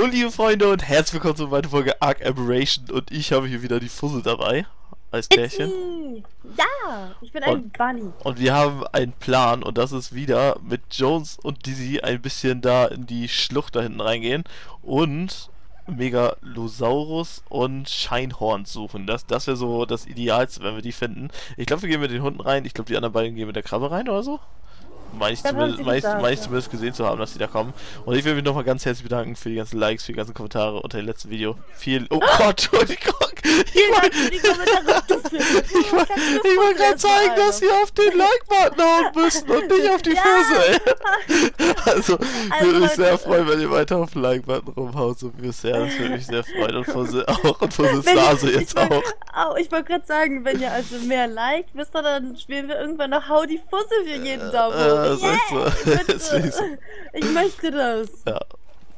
Hallo liebe Freunde und herzlich willkommen zu meiner Folge ARK Aberration und ich habe hier wieder die Fussel dabei als Pärchen. Ja, ich bin ein Bunny. Und wir haben einen Plan und das ist wieder mit Jones und D!zzy ein bisschen da in die Schlucht da hinten reingehen und Megalosaurus und Shinehorn suchen. Das wäre so das Idealste, wenn wir die finden. Ich glaube, wir gehen mit den Hunden rein. Ich glaube, die anderen beiden gehen mit der Krabbe rein oder so. Meine ich zumindest gesehen zu haben, dass die da kommen. Und ich will mich nochmal ganz herzlich bedanken für die ganzen Likes, für die ganzen Kommentare unter dem letzten Video. Oh Gott, Entschuldigung! Ich wollte gerade zeigen, dass ihr auf den Like-Button hauen müsst und nicht auf die Füße, ey. Also würde mich sehr freuen, wenn ihr weiter auf den Like-Button rumhaut, so wie bisher. Das würde mich sehr freuen. Und von Stase jetzt auch. Ich wollte gerade sagen, wenn ihr also mehr liked wisst, dann spielen wir irgendwann noch Hau die Fusse für jeden Daumen. Ich möchte das. Ja,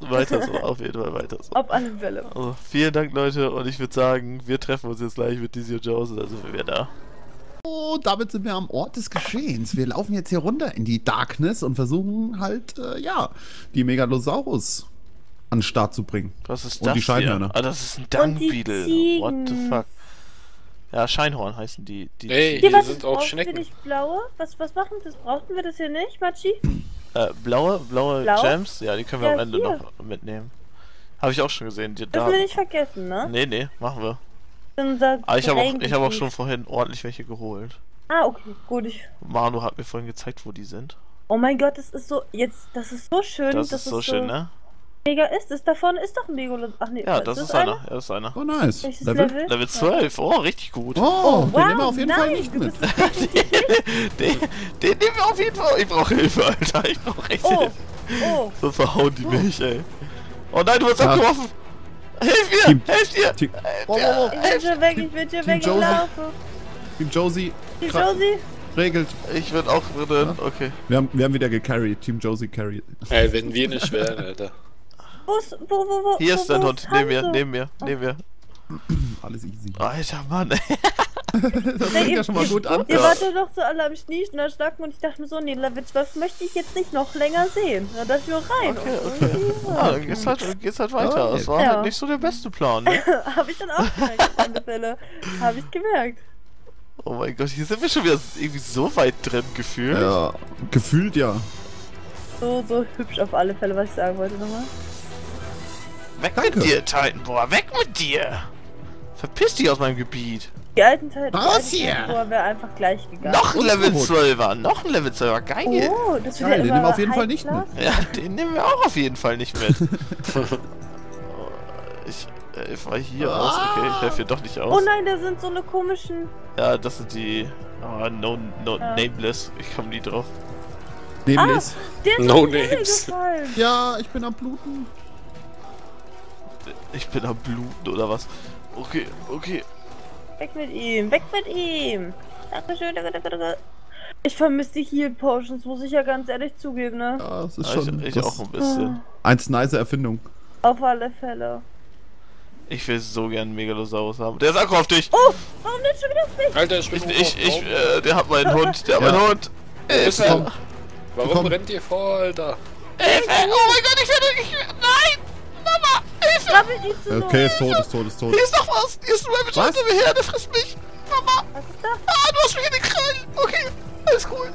weiter so, auf jeden Fall weiter so. Auf alle Fälle. Also, vielen Dank, Leute, und ich würde sagen, wir treffen uns jetzt gleich mit D!zzy und Jones, also sind wir da. Oh, damit sind wir am Ort des Geschehens. Wir laufen jetzt hier runter in die Darkness und versuchen halt, ja, die Megalosaurus an den Start zu bringen. Was ist das? Und die Scheinhörner. Ah, das ist ein Dungbeetle. What the fuck? Ja, Shinehorn heißen die. Hier sind auch Schnecken. Wir nicht blaue? Was machen das? Brauchten wir das hier nicht, M4tschii? Blaue Gems? Ja, die können wir am Ende noch mitnehmen. Habe ich auch schon gesehen. Dürfen wir nicht vergessen, ne? Nee, machen wir. Aber ich habe auch schon vorhin ordentlich welche geholt. Ah, okay, gut. Manu hat mir vorhin gezeigt, wo die sind. Oh mein Gott, das ist so... das ist so schön. Das ist so schön, ne? Mega da vorne ist doch ein Megalosaurus. Ach nee, ja, das ist einer. Oh nice. Level 12, oh richtig gut. Oh, den nehmen wir auf jeden Fall nicht mit. Den nehmen wir auf jeden Fall. Ich brauche Hilfe, Alter. Ich brauche echt Hilfe. So verhauen die mich, ey. Oh nein, du wirst abgeworfen. Hilf mir, helft mir. Ich bin schon weg, ich laufe. Team Josie. Regelt. Ich würde auch drin, okay. Wir haben wieder gecarried, Team Josie carried. Ey, wenn wir nicht wären, Alter. Wo? Hier ist dein Hund, neben mir. Alles easy. Alter Mann, ey. Das fängt ja schon mal gut an. Ihr wart ja doch so alle am Schnieschner schnacken und ich dachte mir so, nee, Level 12 möchte ich jetzt nicht noch länger sehen. Da dachte ich nur rein. Okay. Ja, dann geht's halt weiter. Okay. Das war halt nicht so der beste Plan, ne? Hab ich dann auch gemerkt, meine Fälle. Hab ich gemerkt. Oh mein Gott, hier sind wir schon wieder irgendwie so weit drin, gefühlt. Ja, gefühlt ja. So hübsch auf alle Fälle, was ich sagen wollte nochmal. Weg mit dir, Titanbohrer, weg mit dir! Verpiss dich aus meinem Gebiet! Die alten Titanbohrer wäre einfach gleich gegangen. Noch ein Level 12er, geil! Oh, das wird den nehmen wir auf jeden Fall nicht mit. Ja, den nehmen wir auch auf jeden Fall nicht mit. Ich war hier aus, okay, ich helfe hier doch nicht aus. Oh nein, da sind so eine komischen... Ja, das sind die... Oh, Nameless, ich komme nie drauf. Nameless? No Names. Ja, ich bin am Bluten. Oder was? Okay. Weg mit ihm! Dankeschön, danke. Ich vermisse die Heal-Potions, muss ich ja ganz ehrlich zugeben, ne? Ja, das ist schon... Ich auch ein bisschen. Eine nice Erfindung. Auf alle Fälle. Ich will so gern einen Megalosaurus haben. Der ist auch auf dich! Oh! Warum denn schon wieder auf mich? Alter, der hat meinen Hund, Hilfe! Warum rennt ihr vor, Alter? Hilfe! Oh mein Gott, nein! Mama! Hilfe! Okay, ist tot. Hier ist noch was! Hier ist ein Ravage hinter mir her, der frisst mich! Mama! Was ist da? Ah, du hast mich in den Krallen! Okay, alles cool!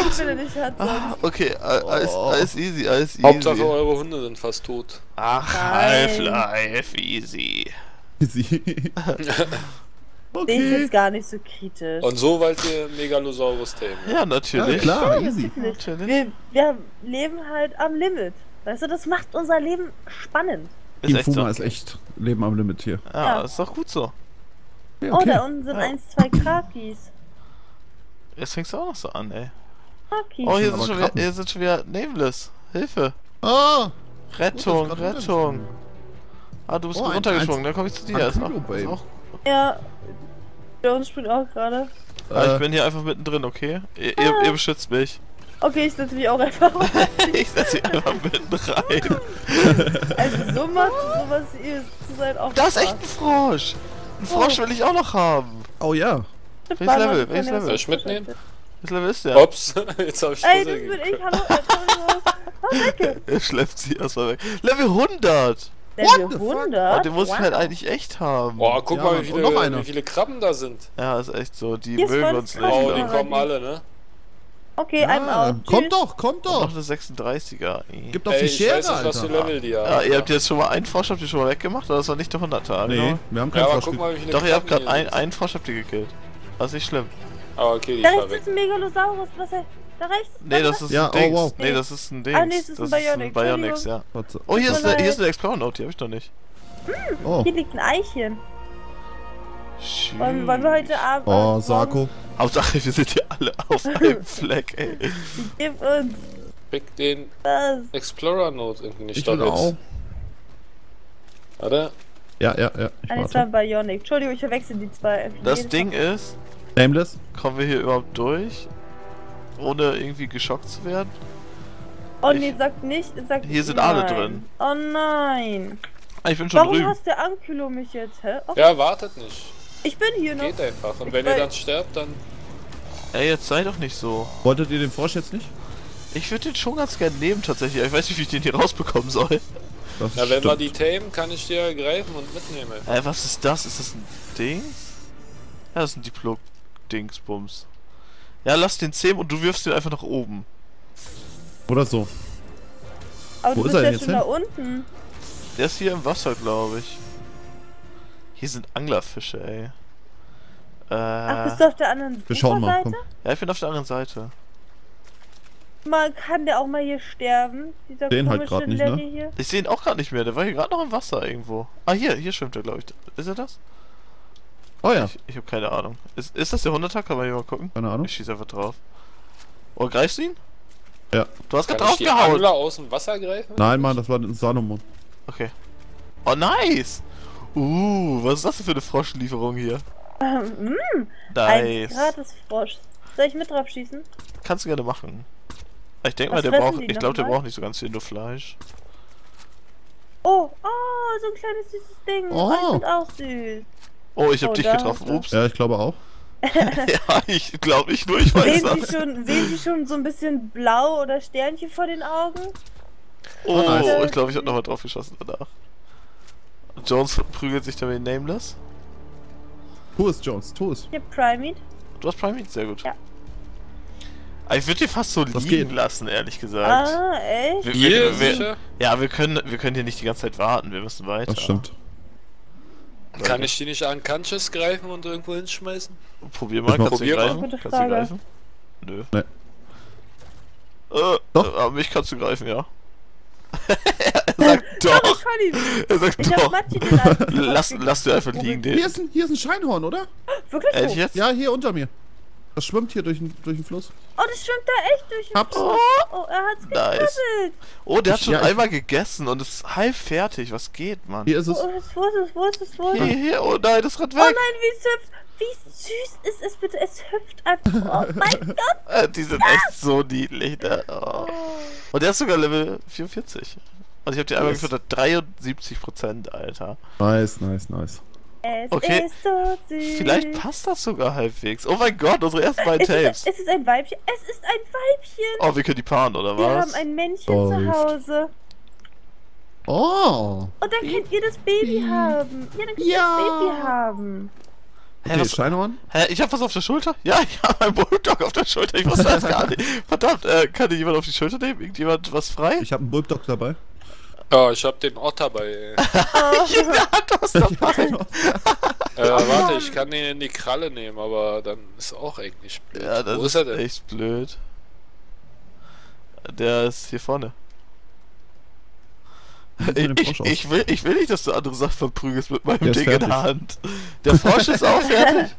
Ich glaube, ich hat. Okay, alles easy. Hauptsache, eure Hunde sind fast tot. Ach, Half-Life, easy. Okay. Ich bin gar nicht so kritisch. Und so wollt ihr Megalosaurus-Themen. Ja, natürlich. Ja, klar, easy. Wir leben halt am Limit. Weißt du, das macht unser Leben spannend. Team Fuma ist echt Leben am Limit hier. Ja, ist doch gut so. Okay, okay. Oh, da unten sind 1, 2 Krapis. Jetzt fängst du auch noch so an, ey. Krapis. Oh, hier sind schon wieder Nameless. Hilfe. Oh! Rettung. Ah, du bist gut runtergeschwungen, dann komme ich zu dir. Ja, Jones springt auch gerade. Ich bin hier einfach mittendrin, okay? Ihr beschützt mich. Okay, ich setze mich auch einfach rein. Ich setze mich einfach mitten rein. Also so macht sowas ihr zu sein auch. Das ist echt ein Frosch. Einen Frosch will ich auch noch haben. Oh ja. Welches Level? Soll ich mitnehmen? Das Level ist ja. Ups, jetzt hab ich ey, das bin ich, hallo, hallo. Er schleppt sie erstmal weg. Level 100! Level 100? Oh, den muss ich halt eigentlich echt haben. Boah, guck mal, wie viele Krabben da sind. Ja, ist echt so, die mögen uns nicht. Oh, die kommen alle, ne? Okay, ja, einmal aus. Kommt doch, kommt doch! Noch eine 36er. Ey. Gib doch die Schere, ich weiß nicht, was für Level die haben. Ja, ihr habt jetzt schon mal einen Frosch, habt ihr schon mal weggemacht, oder das war nicht der 100er? Nee, genau. Wir haben keinen Frosch. Guck mal, wie viele doch, ihr habt gerade einen Frosch habt ihr gekillt. Das ist nicht schlimm. Ah, okay, da rechts ist ein Megalosaurus, was er. Da rechts? Nee, das ist ein Dings. Oh, wow. Nee, das ist ein Dings. Ah, nee, das ist ein Baryonyx, ja. Oh, hier ist eine Explorer-Note, die hab ich doch nicht. Hier liegt ein Eichchen. Schön. Wollen wir heute Abend. Oh, Sarko. Hauptsache, wir sind hier alle auf einem Fleck, ey. Gib uns. Pick den Explorer-Note irgendwie nicht. Ich will auch. Warte. Ja. Alles war Baryonyx. Entschuldigung, ich verwechsel die zwei. Das Ding ist. Nameless. Kommen wir hier überhaupt durch? Ohne irgendwie geschockt zu werden? Oh nee, sagt nicht. Sagt hier sind alle drin. Oh nein. Ich bin schon drüben. Warum hast du Ankylo mich jetzt? Hä? Okay. Ja, wartet nicht. Ich bin hier noch. Geht einfach. Und wenn ihr dann sterbt, dann... Ey, jetzt sei doch nicht so. Wolltet ihr den Frosch jetzt nicht? Ich würde den schon ganz gerne nehmen, tatsächlich. Ich weiß nicht, wie ich den hier rausbekommen soll. Na, wenn wir die tamen, kann ich dir greifen und mitnehmen. Ey, was ist das? Ist das ein Ding? Ja, das ist ein Diplo. Dingsbums. Ja, lass den zähmen und du wirfst ihn einfach nach oben. Oder so. Aber wo ist er denn jetzt hin? Da unten. Der ist hier im Wasser, glaube ich. Hier sind Anglerfische, ey. Ach, bist du auf der anderen Seite? Ja, ich bin auf der anderen Seite. Man kann der auch mal hier sterben. Dieser den halt gerade nicht, ne? Hier. Ich sehe ihn auch gerade nicht mehr. Der war hier gerade noch im Wasser irgendwo. Ah, hier schwimmt er, glaube ich. Ist er das? Oh ja. Ich hab keine Ahnung. Ist das der 100er? Kann man hier mal gucken? Keine Ahnung. Ich schieß einfach drauf. Oh, greifst du ihn? Ja. Du hast gerade draufgehauen. Kann ich die Angler aus dem Wasser greifen? Nein, Mann, das war ein Sanomon. Okay. Oh, nice! Was ist das denn für eine Froschlieferung hier? Nice. Ein gratis Frosch. Soll ich mit drauf schießen? Kannst du gerne machen. Ich denke mal, der braucht nicht so ganz viel, nur Fleisch. Oh, so ein kleines süßes Ding. Oh, die sind auch süß. Oh, ich hab dich getroffen. Ups. Ja, ich glaube auch. Ja, ich glaube nicht nur, ich weiß das. Sehen Sie schon so ein bisschen blau oder Sternchen vor den Augen? Oh, ich glaube, ich hab nochmal drauf geschossen danach. Jones prügelt sich damit Nameless. Tu es, Jones, tu es. Ich hab Primate. Du hast Primate? Sehr gut. Ja. Ich würde dir fast so liegen lassen, ehrlich gesagt. Ah, echt? Wir können hier nicht die ganze Zeit warten, wir müssen weiter. Das stimmt. Kann ich die nicht an Kanches greifen und irgendwo hinschmeißen? Probier mal, kannst du greifen? Kannst du greifen? Nö. Nee. Mich kannst du greifen, ja. Er sagt doch! Er sagt doch! Lass dir einfach liegen, den. Hier ist ein Shinehorn, oder? Wirklich? Echt jetzt? Ja, hier unter mir. Das schwimmt hier durch den Fluss. Oh, das schwimmt da echt durch den Fluss. Oh, er hat's geknüppelt. Oh, der hat schon einmal gegessen und ist halb fertig. Was geht, Mann? Hier ist es. Wo ist es? Hier, oh nein, das rennt weg. Oh nein, wie es hüpft. Wie süß ist es bitte. Es hüpft einfach. Oh mein Gott. Die sind echt so niedlich. Ne? Oh. Und der ist sogar Level 44. Und ich hab die einmal gefüttert. 73%, Alter. Nice. Es ist so süß. Vielleicht passt das sogar halbwegs. Oh mein Gott, unsere ersten beiden Tapes. Es ist ein Weibchen. Es ist ein Weibchen. Oh, wir können die paaren, oder was? Wir haben ein Männchen zu Hause. Oh. Und dann könnt ihr das Baby haben. Ja, dann könnt ihr das Baby haben. Hä, ich hab was auf der Schulter? Ja, ich hab einen Bulbdog auf der Schulter. Ich wusste das gar nicht. Verdammt, kann dir jemand auf die Schulter nehmen? Irgendjemand was frei? Ich hab einen Bulbdog dabei. Ja, ich hab den Otter bei. Jeder hat was dabei. Warte, ich kann ihn in die Kralle nehmen, aber dann ist auch eigentlich blöd. Ja, das ist er denn? Echt blöd. Der ist hier vorne. Ich will nicht, dass du andere Sachen verprügelst mit meinem Ding in der Hand. Der Frosch ist auch fertig.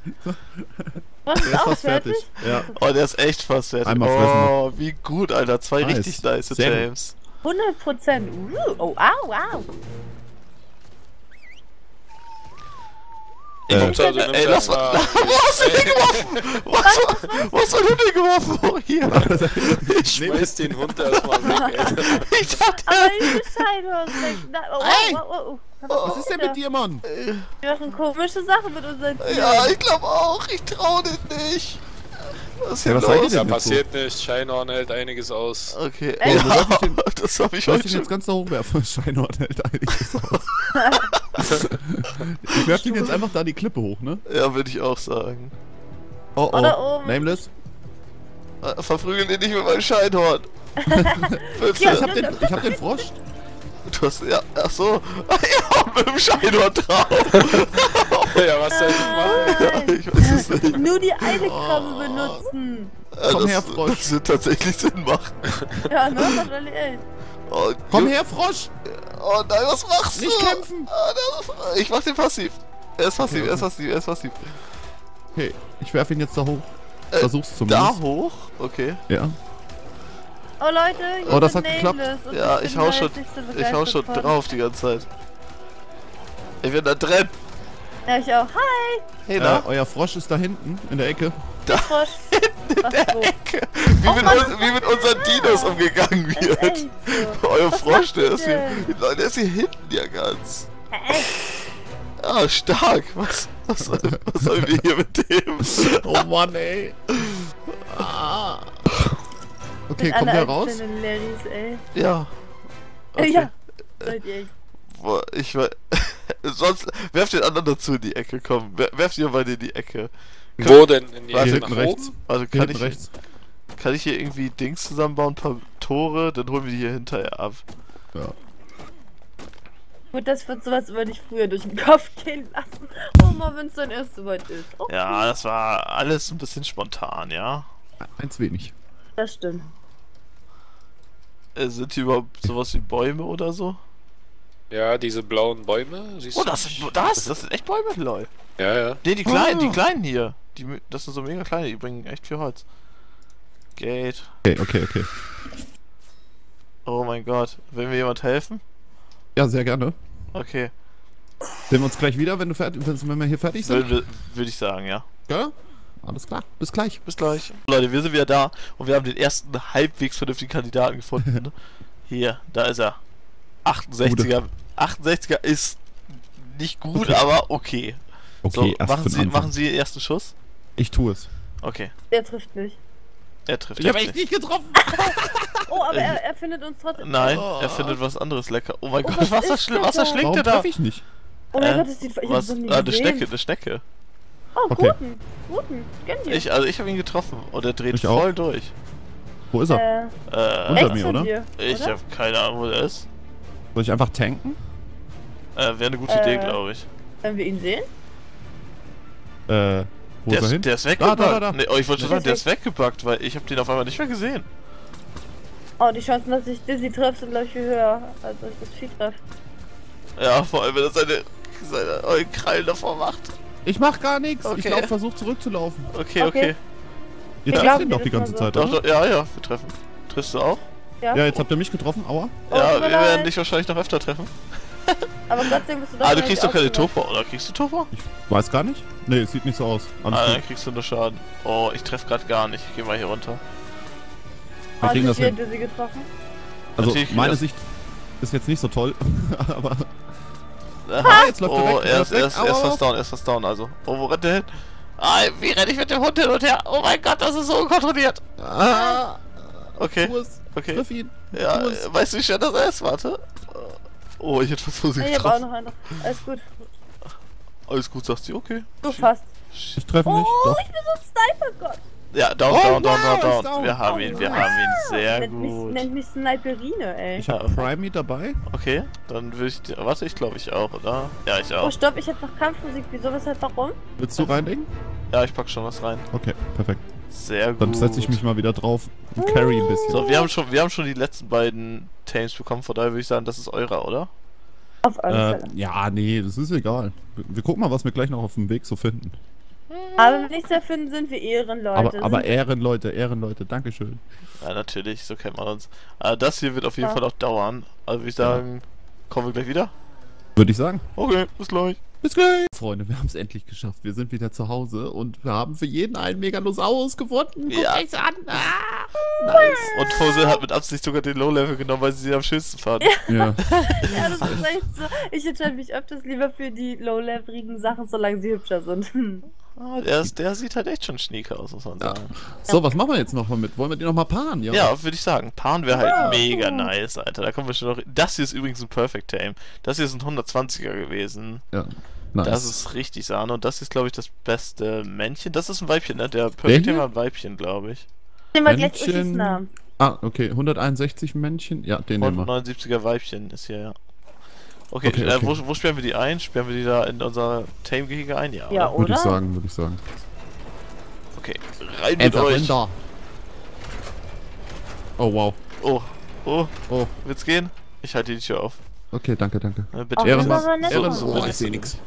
Der ist fast fertig. Ja. Oh, der ist echt fast fertig. Oh, wie gut, Alter. Zwei richtig nice James. 100%. Oh, wow. Ey, lass mal. Wo hast du den geworfen? Wo hast du den geworfen? Oh, hier. Ich schmeiß den Hund erstmal weg, ey. Ich dachte. Was ist denn mit dir, Mann? Wir machen komische Sachen mit unseren Tieren. Ja, ich glaube auch. Ich trau den nicht. Was ist ja, was los? Da passiert nichts, Shinehorn hält einiges aus. Okay. Oh, das hab ich heute jetzt ganz nach oben werfen. Shinehorn hält einiges aus. Ich werf ihn jetzt einfach da die Klippe hoch, ne? Ja, würde ich auch sagen. Oh oh, Nameless. Verprügel den nicht mit meinem Shinehorn. Ja, ich hab den Frosch. Du hast, ja, ach so. Ja, mit dem Shinehorn drauf. Ja, was soll ich machen? Ja, ich weiß es nicht. Nur die eine Krabbe benutzen. Ja, komm her, Frosch. Das wird tatsächlich Sinn machen. Ja, ne? Oh, komm her, Frosch. Oh nein, was machst du? Nicht kämpfen. Ich mach den passiv. Er ist passiv, okay. er ist passiv. Hey, ich werf ihn jetzt da hoch. Versuch's zumindest. Da hoch? Okay. Ja. Oh Leute, ich oh, das hat geklappt. Ja, ich hau schon drauf die ganze Zeit. Ich bin da drin. Ja, ich auch. Hi! Hey, na? Euer Frosch ist da hinten in der Ecke. Da Frosch. Hinten in der Ecke. Wie, wie mit unseren Dinos umgegangen wird. So. Euer was Frosch, der ist hier hinten ja ganz. Ja, stark. Was sollen wir hier mit dem? Oh Mann, ey. Ah. Okay, kommt der raus? Ladies, ey. Ja. Okay. Ja. Seid ihr echt. Boah, ich weiß. Sonst werft den anderen dazu in die Ecke, komm. Werft ihr beide in die Ecke. Wo denn? In die Ecke nach rechts? Also kann ich hier irgendwie Dings zusammenbauen, ein paar Tore, dann holen wir die hier hinterher ab. Ja. Gut, das wird sowas über dich früher durch den Kopf gehen lassen. Oh mal, wenn es dann erst soweit ist. Okay. Ja, das war alles ein bisschen spontan, ja? Eins wenig. Das stimmt. Sind hier überhaupt sowas wie Bäume oder so? Ja, diese blauen Bäume, siehst du? Oh, das sind echt Bäume, lol. Ja, ja. Ne, die kleinen hier. Das sind so mega kleine, die bringen echt viel Holz. Gate. Okay. Oh mein Gott. Will mir jemand helfen? Ja, sehr gerne. Okay. Sehen wir uns gleich wieder, wenn wir hier fertig sind? Würde ich sagen, ja. Ja? Alles klar. Bis gleich. Bis gleich. Leute, wir sind wieder da und wir haben den ersten halbwegs vernünftigen Kandidaten gefunden. Hier, da ist er. 68er ist nicht gut, okay. Aber okay. Okay, so, machen Sie den ersten Schuss? Ich tue es. Okay. Er trifft nicht. Er trifft nicht. Ich habe echt nicht getroffen. Oh, aber er findet uns trotzdem. Nein, er findet was anderes lecker. Oh mein Gott, was schlingt er da? Warum ich nicht? Oh mein Gott, das sieht ich was, nicht eine Schnecke. Oh, okay. Guten. Gönn dir. Ich habe ihn getroffen und er dreht voll durch. Wo ist er? Unter mir, oder? Ich habe keine Ahnung, wo er ist. Soll ich einfach tanken? Wäre eine gute Idee, glaube ich. Können wir ihn sehen? Wo ist er hin? Der ist weggepackt. Da. Nee, ich wollte schon sagen, der ist weggepackt, weil ich habe den auf einmal nicht mehr gesehen. Oh, die Chancen, dass ich D!zzy treffe, sind gleich viel höher, als dass ich das Vieh treffe. Ja, vor allem, wenn er seine Krallen davor macht. Ich mach gar nichts. Okay. Ich versuche zurückzulaufen. Okay. Ihr trefft ihn doch die ganze Zeit, oder? Ja, wir treffen. Triffst du auch? Ja, jetzt habt ihr mich getroffen, aua. Ja, wir werden dich wahrscheinlich noch öfter treffen. Aber trotzdem bist du doch. Ah, du kriegst doch keine Topor, oder? Kriegst du Topor? Ich weiß gar nicht. Nee, es sieht nicht so aus. Dann kriegst du nur Schaden. Oh, ich treffe gerade gar nicht. Ich geh mal hier runter. Ah, kriegen das hin. D!zzy getroffen? Also, meine Sicht ist jetzt nicht so toll, aber... Aha, jetzt läuft er weg, er ist fast down, also. Oh, wo rennt der hin? Ah, wie renne ich mit dem Hund hin und her? Oh mein Gott, das ist so unkontrolliert. Ah. Okay. Okay. Triff ihn. Ja, weißt du, wie schwer das ist? Warte. Oh, ich hätte fast versucht. Ich hab auch noch einen. Alles gut. Alles gut, sagst du? Okay. Du fast. Ich treffe nicht. Oh, doch. Ich bin so ein Sniper-Gott. Ja, down. Wir haben ihn. Sehr gut. Nennt mich Sniperine, ey. Ich hab Prime dabei. Okay, dann würde ich... Warte, ich glaube ich auch, oder? Ja, ich auch. Oh, stopp, ich hab noch Kampfmusik. Wieso, weshalb, warum? Willst du reinlegen? Ja, ich pack schon was rein. Okay, perfekt. Sehr gut. Dann setze ich mich mal wieder drauf und carry ein bisschen. So, wir haben schon die letzten beiden Tames bekommen, von daher würde ich sagen, das ist eurer, oder? Auf alle Fälle. Ja, nee, das ist egal. Wir gucken mal, was wir gleich noch auf dem Weg so finden. Aber wenn wir nichts erfinden, sind wir Ehrenleute. Aber Ehrenleute, Dankeschön. Ja, natürlich, so kennt man uns. Aber das hier wird auf jeden Fall auch dauern. Also würde ich sagen, kommen wir gleich wieder? Würde ich sagen. Okay, bis gleich. Bis gleich! Freunde, wir haben es endlich geschafft. Wir sind wieder zu Hause und wir haben für jeden einen Megalosaurus gefunden. Guckt euch an! Ah, nice! Und Fussel hat mit Absicht sogar den Low-Level genommen, weil sie am schönsten fanden. Ja. Ja, das ist echt so. Ich entscheide mich öfters lieber für die low-leveligen Sachen, solange sie hübscher sind. Ah, der sieht halt echt schon schnieke aus, muss man sagen. Ja. So, was machen wir jetzt nochmal mit? Wollen wir die nochmal paaren? Ja, ja, würde ich sagen. Paaren wäre halt mega nice, Alter. Da kommen wir schon noch. Das hier ist übrigens ein Perfect Tame. Das hier ist ein 120er gewesen. Ja. Nice. Das ist richtig Sahne und das ist, glaube ich, das beste Männchen. Das ist ein Weibchen, ne? Der Perfect Tame war ein Weibchen, glaube ich. Nehmen wir gleich Ichis Namen. Ah, okay. 161 Männchen? Ja, den nehmen wir. 179er Weibchen ist hier, ja. Okay, okay. Wo sperren wir die ein? Sperren wir die da in unser Tame-Gehege ein? Ja, ja, oder? Würde ich sagen, würde ich sagen. Okay, rein mit euch. Da. Oh, wow. Oh, oh, oh. Will's gehen? Ich halte die Tür auf. Okay, danke, danke. Bitte. Ehrenmann. Oh, ich sehe nichts.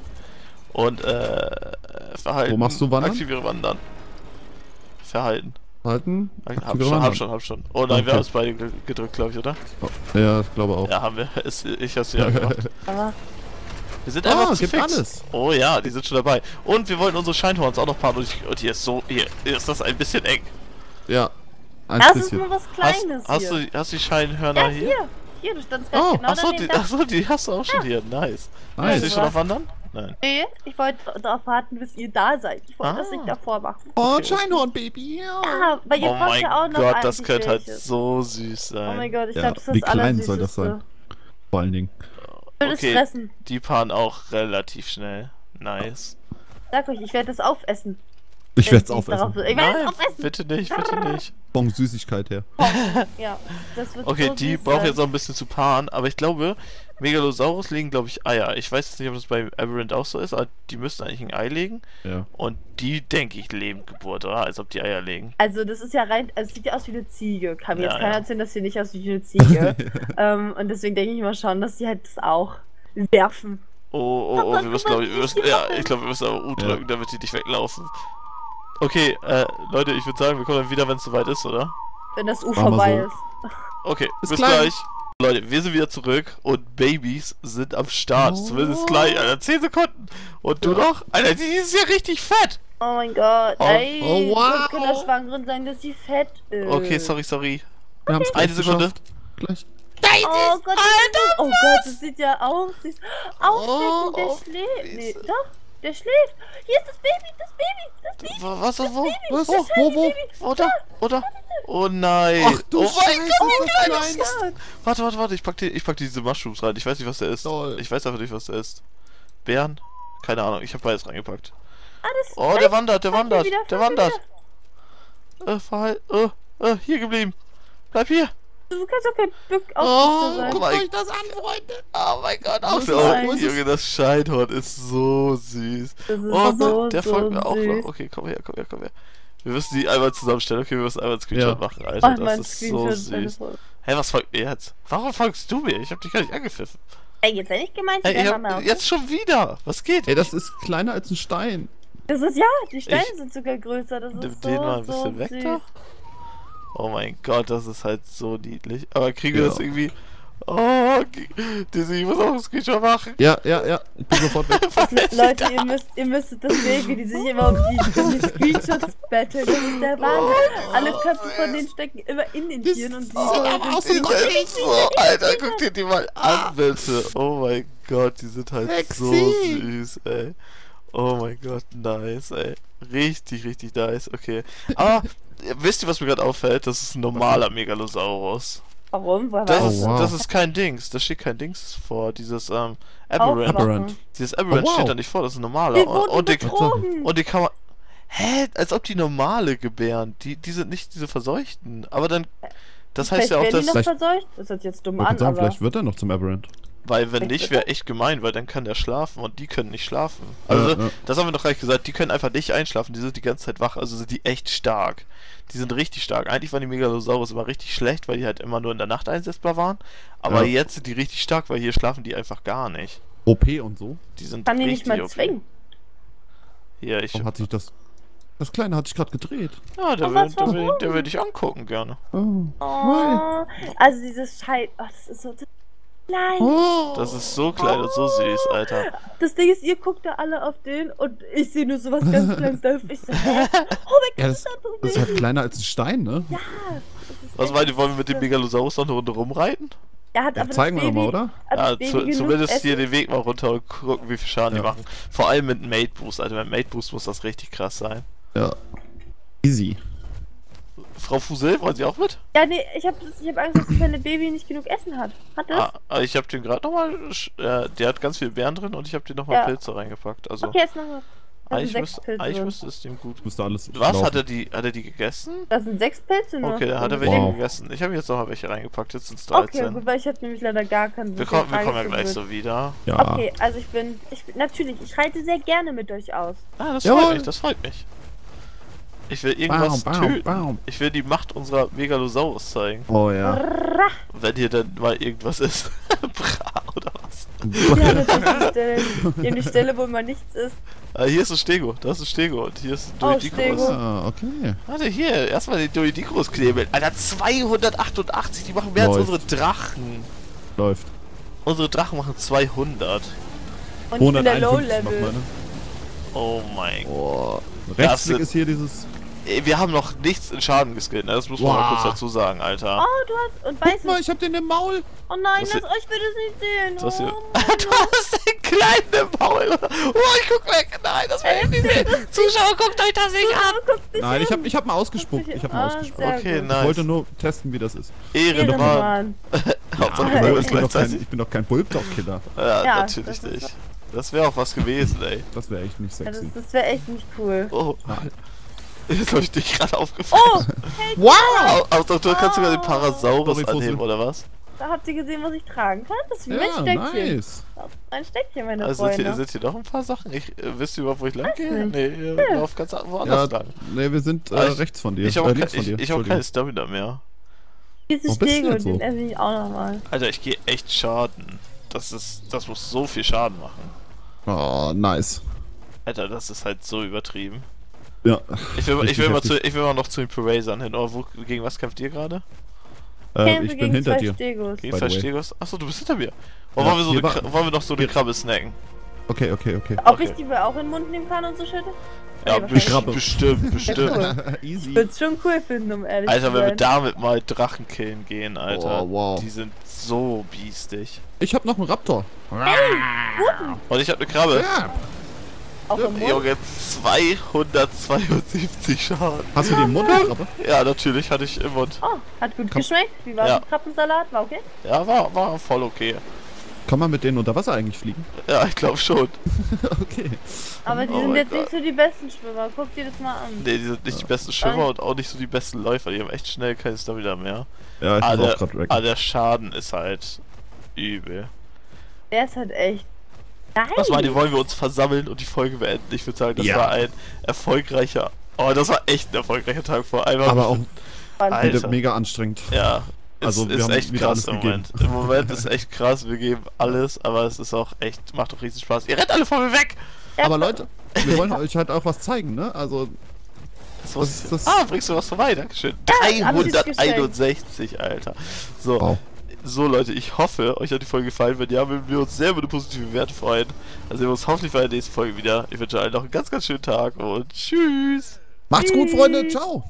Und, Verhalten. Wo machst du Wandern? Aktiviere Wandern. Verhalten. Halten. Hab schon. Oh nein, okay. Wir haben es beide gedrückt, glaube ich, oder? Oh, ja, ich glaube auch. Ja, haben wir. Ich hab's ja gemacht. Wir sind einfach zu fix. Alles. Oh ja, die sind schon dabei. Und wir wollten unsere Shinehorns auch noch paaren. Und hier ist das ein bisschen eng. Ja, ein bisschen. Das ist nur was Kleines. Hast du die Shinehörner hier? Ja, hier. Du standst ganz genau daneben. Achso, die hast du auch schon hier. Nice. Willst du schon auf Wandern? Nein. Nee, ich wollte darauf warten, bis ihr da seid. Ich wollte das nicht davor machen. Oh, Shinehorn-Baby! Ja, weil ihr braucht ja auch noch Gott, das könnte halt so süß sein. Oh mein Gott, ich glaube, das ist wie das klein soll das sein? Vor allen Dingen. Okay, fressen. Die paaren auch relativ schnell. Nice. Sag euch, ich werde das aufessen. Ich werde es aufessen. Bitte nicht, bitte nicht. Von Süßigkeit her. Ja, das wird okay, so die braucht jetzt noch ein bisschen zu paaren, aber ich glaube, Megalosaurus legen, glaube ich, Eier. Ich weiß jetzt nicht, ob das bei Aberrant auch so ist, aber die müssten eigentlich ein Ei legen. Ja. Und die, denke ich, Lebendgeburt, oder? Als ob die Eier legen. Also, das ist ja rein. Also, es sieht ja aus wie eine Ziege. Kann mir jetzt keiner erzählen, dass sie nicht aussieht wie eine Ziege. Und deswegen denke ich mal schon, dass die halt das auch werfen. Oh, wir müssen, glaube ich, wir müssen aber U drücken, damit die nicht weglaufen. Okay, Leute, ich würde sagen, wir kommen dann wieder, wenn es soweit ist, oder? Wenn das U vorbei ist. Okay, bis gleich. Leute, wir sind wieder zurück und Babys sind am Start. Zumindest gleich, Alter. 10 Sekunden. Und du noch? Alter, die ist ja richtig fett. Oh mein Gott, ey. Oh, wow. Kann das Schwangeren sein, dass sie fett ist? Okay, sorry. Wir haben es gleich geschafft. Gleich. Oh Gott, das sieht ja aus. Aufwecken, der schläft. Nee, doch. Der schläft. Hier ist das Baby. Was? Wo? Oder? Oh nein. Ach du Scheiße, das ist klein. Warte. Ich pack diese Mushrooms rein. Ich weiß nicht, was der ist. Ich weiß einfach nicht, was der ist. Bären? Keine Ahnung. Ich habe beides reingepackt. Oh, der wandert. Hier geblieben. Bleib hier. Du kannst doch kein Bück sein. Guckt euch das an, Freunde! Oh mein Gott, Junge, das Shinehorn ist so süß. Das ist der folgt mir auch noch. Okay, komm her. Wir müssen die einmal zusammenstellen. Okay, wir müssen einmal einen Screenshot machen, Alter. Das ist so süß. Hä, was folgt mir jetzt? Warum folgst du mir? Ich hab dich gar nicht angepfiffen. Ey, jetzt hätte ich gemeint, jetzt schon wieder! Was geht? Ey, das ist kleiner als ein Stein. Das ist die Steine sind sogar größer. Das ist so süß. Nimm den mal ein bisschen weg da. Oh mein Gott, das ist halt so niedlich. Aber kriegen wir das irgendwie... Oh, D!zzy, ich muss auch ein Screenshot machen. Ja, ich bin sofort weg. Leute, ihr müsstet das sehen, wie die sich immer um die Screenshots battlen. Das ist der Wahnsinn. Alle Köpfe von denen stecken immer in den Tieren und die sind so, Alter, guck dir die mal an, bitte. Oh mein Gott, die sind halt so süß, ey. Oh mein Gott, nice, ey. Richtig nice, okay. Aber... Wisst ihr, was mir gerade auffällt? Das ist ein normaler Megalosaurus. Warum? Das ist kein Dings. Da steht kein Dings vor. Dieses Aberrant. Dieses Aberrant steht da nicht vor. Das ist ein normaler. Und die kann man... Hä? Als ob die normale gebären. Die sind nicht diese Verseuchten. Aber dann... Das heißt ja auch, dass... Vielleicht werden die noch verseucht? Das hört jetzt dumm an, aber... Vielleicht wird er noch zum Aberrant. Weil wenn nicht, wäre echt gemein, weil dann kann der schlafen und die können nicht schlafen. Also, das haben wir doch gleich gesagt, die können einfach nicht einschlafen, die sind die ganze Zeit wach, also sind die echt stark. Die sind richtig stark. Eigentlich waren die Megalosaurus immer richtig schlecht, weil die halt immer nur in der Nacht einsetzbar waren. Aber jetzt sind die richtig stark, weil hier schlafen die einfach gar nicht. OP und so? Die sind kann die nicht mal zwingen. Hier, ich... Warum hat sich das... Das Kleine hat sich gerade gedreht. Ja, der will dich angucken gerne. Oh. Also dieses Scheiß... Oh, das ist so... Nein. Das ist so klein und so süß, Alter. Das Ding ist, ihr guckt da alle auf den und ich sehe nur sowas ganz Kleines. Da ich so, mein Gott, das ist halt kleiner als ein Stein, ne? Ja. Was meint ihr, wollen wir mit dem Megalosaurus noch eine Runde rumreiten? Der hat aber zeigen wir mal, oder? Ja, zumindest hier den Weg mal runter und gucken, wie viel Schaden die machen. Vor allem mit einem Mate Boost. Also beim Mate Boost muss das richtig krass sein. Ja. Easy. Frau Fussel, wollen Sie auch mit? Ja, nee, ich hab Angst, dass das kleine Baby nicht genug Essen hat. Hat das? Ah, ich hab den gerade nochmal. Der hat ganz viel Beeren drin und ich hab den nochmal Pilze reingepackt. Also, okay, jetzt nochmal. Eigentlich müsste es dem gut. Alles was? Hat er die gegessen? Das sind 6 Pilze noch. Okay, da hat er welche gegessen. Ich habe jetzt nochmal welche reingepackt, jetzt sind es 13. Okay, gut, weil ich habe nämlich leider gar keinen. Wir kommen ja gleich so wieder. Ja. Okay, also ich bin natürlich, ich reite sehr gerne mit euch aus. Ah, das freut mich, das freut mich. Ich will irgendwas töten. Ich will die Macht unserer Megalosaurus zeigen. Oh ja. Brrrra. Wenn hier dann mal irgendwas ist. Bra, oder was? Ja, das ist hier eine Stelle, wo mal nichts ist. Ah, hier ist ein Stego, das ist ein Stego und hier ist ein Doidikos. Ah, okay. Warte, hier, erstmal den Doidikos knebeln. Alter, 288, die machen mehr als unsere Drachen. Läuft. Unsere Drachen machen 200. Und ich bin der Low-Level. Oh mein Gott. Rechtsklick ist hier dieses... Wir haben noch nichts in Schaden geskillt, ne? Das muss man mal kurz dazu sagen, Alter. Oh, du hast... Und guck mal, ich hab den im Maul. Oh nein, ich will das nicht sehen. Oh, du hast den kleinen im Maul. Oh, ich guck weg. Nein, das will ich nicht sehen. Zuschauer, guckt euch das nicht an. Nein, ich hab mal ausgespuckt. Ich hab mal ausgespuckt. Okay, nice. Ich wollte nur testen, wie das ist. Ehrenmann. Ich bin doch kein Bulbdog-Killer. Ja, natürlich nicht. Das wäre auch was gewesen, ey. Das wäre echt nicht sexy. Ja, das wäre echt nicht cool. Oh. Jetzt hab ich dich gerade aufgefallen. Oh! Hey, wow! Du kannst sogar den Parasaurus annehmen, oder was? Da habt ihr gesehen, was ich tragen kann? Das ist wie mein Steckchen. Nice. Ein Steckchen, meine Freunde. Sind hier noch ein paar Sachen? Wisst ihr überhaupt, wo ich lang gehe? Nee, wir laufen ganz woanders lang. Nee, wir sind rechts von dir. Ich habe auch keine Stamina mehr. Hier ist der Stego, den esse ich auch nochmal. Alter, ich gehe echt Schaden. Das muss so viel Schaden machen. Oh, nice. Alter, das ist halt so übertrieben. Ja. Ich will mal noch zu den Parasern hin. Oh, gegen was kämpft ihr gerade? Ich bin hinter dir. Gegen zwei Stegos? Achso, du bist hinter mir. Oh, ja, wollen wir noch so eine Krabbe snacken? Okay. Ob ich die mal auch in den Mund nehmen kann und so schütte? Ja, bestimmt. Cool. Easy. Ich würde es schon cool finden, um ehrlich zu sein. Alter, wenn wir damit mal Drachen killen gehen, Alter. Oh, wow. Die sind so biestig. Ich hab noch einen Raptor. Hey, und ich hab eine Krabbe. Ja. Junge, 272 Schaden. Hast du den Mund? Ja, natürlich hatte ich im Mund. Oh, hat gut geschmeckt. Wie war der Krabbensalat? War okay? Ja, war voll okay. Kann man mit denen unter Wasser eigentlich fliegen? Ja, ich glaube schon. Okay. Aber die sind jetzt nicht so die besten Schwimmer. Guck dir das mal an. Nee, die sind nicht die besten Schwimmer und auch nicht so die besten Läufer. Die haben echt schnell keine Stamina mehr. Ja, ich bin auch gerade weg. Aber der Schaden ist halt übel. Der ist halt echt... Nein. Was meint ihr, wollen wir uns versammeln und die Folge beenden? Ich würde sagen, das war ein erfolgreicher... Oh, das war echt ein erfolgreicher Tag vor allem. Aber auch mega anstrengend. Ja, also ist echt krass im Moment. Im Moment ist echt krass, wir geben alles, aber es ist auch echt, macht doch riesen Spaß. Ihr rennt alle von mir weg! Aber Leute, wir wollen euch halt auch was zeigen, ne? Also... bringst du was vorbei, dankeschön. 361, Alter. So. Wow. So Leute, ich hoffe, euch hat die Folge gefallen. Wenn ja, würden wir uns sehr über eine positive Wert freuen. Also sehen wir uns hoffentlich bei der nächsten Folge wieder. Ich wünsche allen noch einen ganz, ganz schönen Tag und tschüss. Macht's gut, Freunde. Ciao.